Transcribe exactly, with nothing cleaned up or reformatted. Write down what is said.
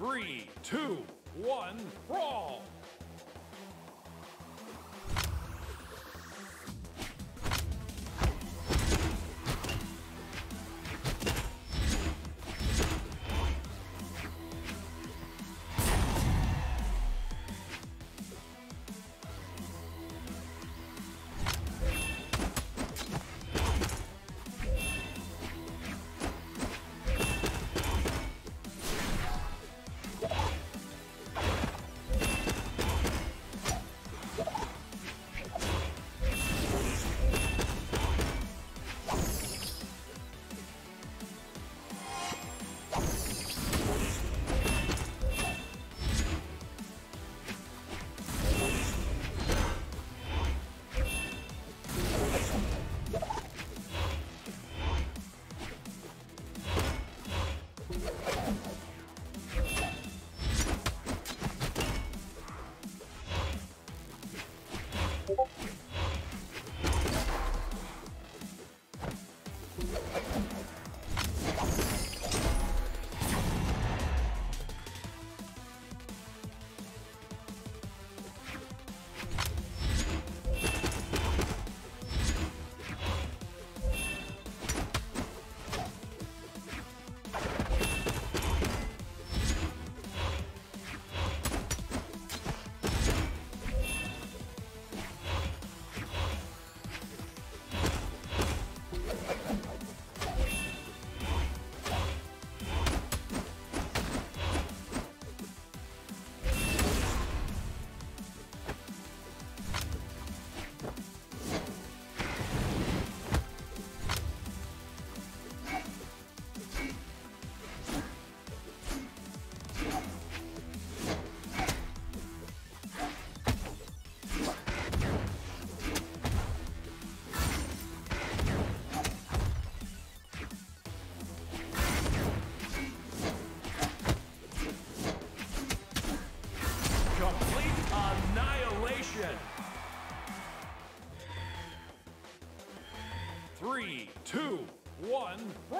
Three, two, one, brawl! Three, two, one,